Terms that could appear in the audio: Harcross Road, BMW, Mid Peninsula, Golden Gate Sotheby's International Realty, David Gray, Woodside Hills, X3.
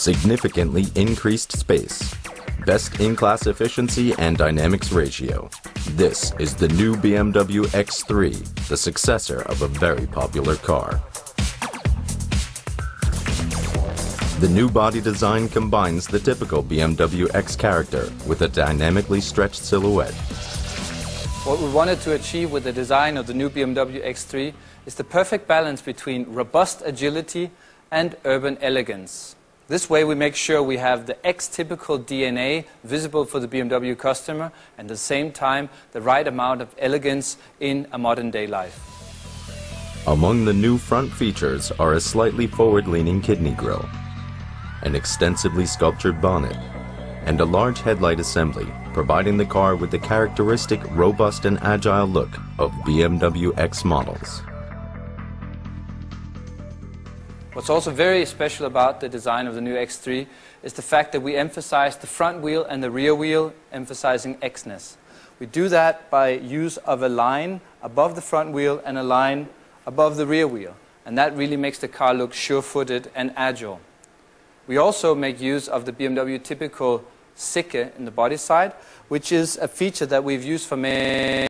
significantly increased space, best-in-class efficiency and dynamics ratio. This is the new BMW X3, the successor of a very popular car. The new body design combines the typical BMW X character with a dynamically stretched silhouette. What we wanted to achieve with the design of the new BMW X3 is the perfect balance between robust agility and urban elegance. This way we make sure we have the X-typical DNA visible for the BMW customer and at the same time the right amount of elegance in a modern-day life. Among the new front features are a slightly forward-leaning kidney grille, an extensively sculptured bonnet, and a large headlight assembly, providing the car with the characteristic robust and agile look of BMW X models. What's also very special about the design of the new X3 is the fact that we emphasize the front wheel and the rear wheel, emphasizing X-ness. We do that by use of a line above the front wheel and a line above the rear wheel, and that really makes the car look sure-footed and agile. We also make use of the BMW typical sicke in the body side, which is a feature that we've used for many